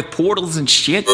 with portals and shit.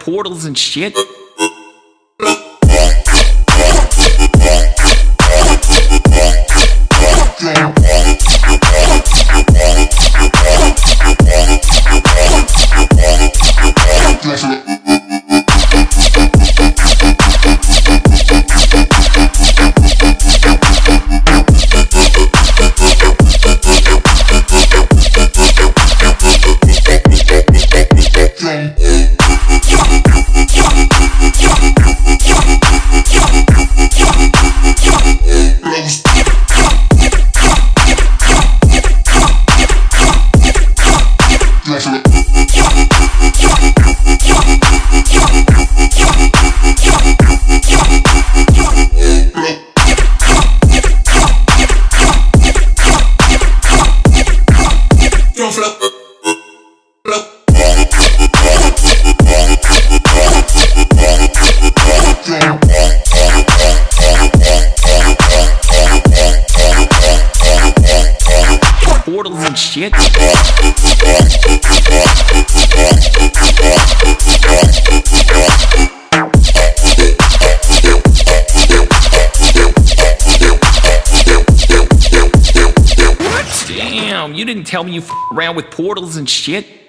Portals and shit. You f around with portals and shit. Portals and shit. Damn, you didn't tell me you f around with portals and shit.